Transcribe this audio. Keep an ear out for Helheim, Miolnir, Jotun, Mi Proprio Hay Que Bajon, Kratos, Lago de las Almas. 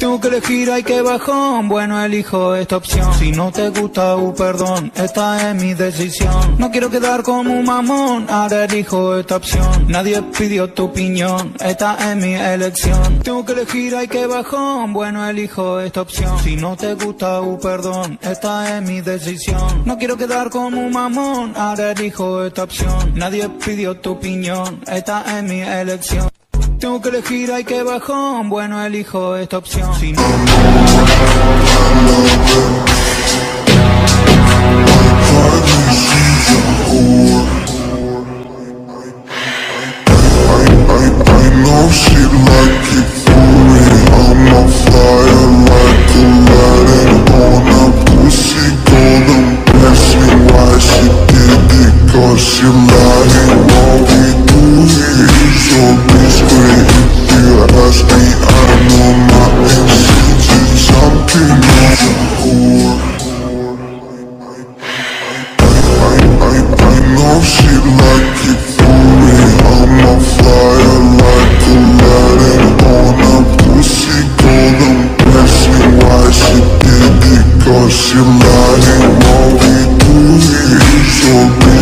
Tengo que elegir, hay que bajón. Bueno, elijo esta opción. Si no te gusta, perdón, esta es mi decisión. No quiero quedar como un mamón, ahora elijo esta opción. Nadie pidió tu opinión, esta es mi elección. Tengo que elegir, hay que bajón. Bueno, elijo esta opción. Si no te gusta, perdón, esta es mi decisión. No quiero quedar como un mamón, ahora elijo esta opción. Nadie pidió tu opinión, esta es mi elección. Tengo que elegir, hay que bajón. Bueno, elijo esta opción. Si no... Cause you're lying, all we do is your